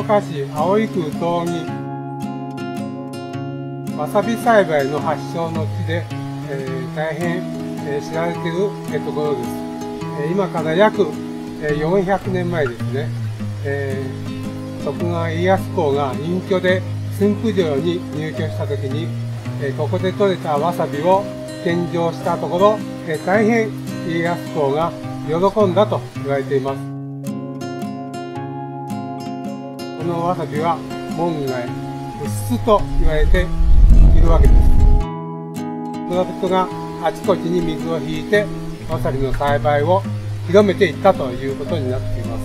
岡市葵区東木、わさび栽培の発祥の地で、大変、知られている、ところです。今から約、400年前ですね、徳川家康公が隠居で駿府城に入居した時に、ここで採れたわさびを献上したところ、大変家康公が喜んだと言われています。このわさびは門外不出と言われているわけです。村人があちこちに水を引いてわさびの栽培を広めていったということになっていま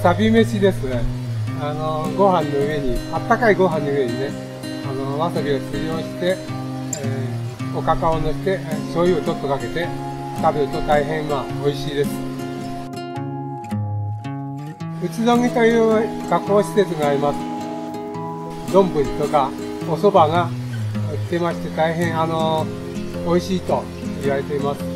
す。わさび飯ですね。ご飯の上に、あったかいご飯の上にね、わさびをすりおろして、おかかをのして醤油をちょっとかけて食べると大変美味しいです。内どぎという加工施設があります。どんぶりとかおそばが売ってまして、大変美味しいと言われています。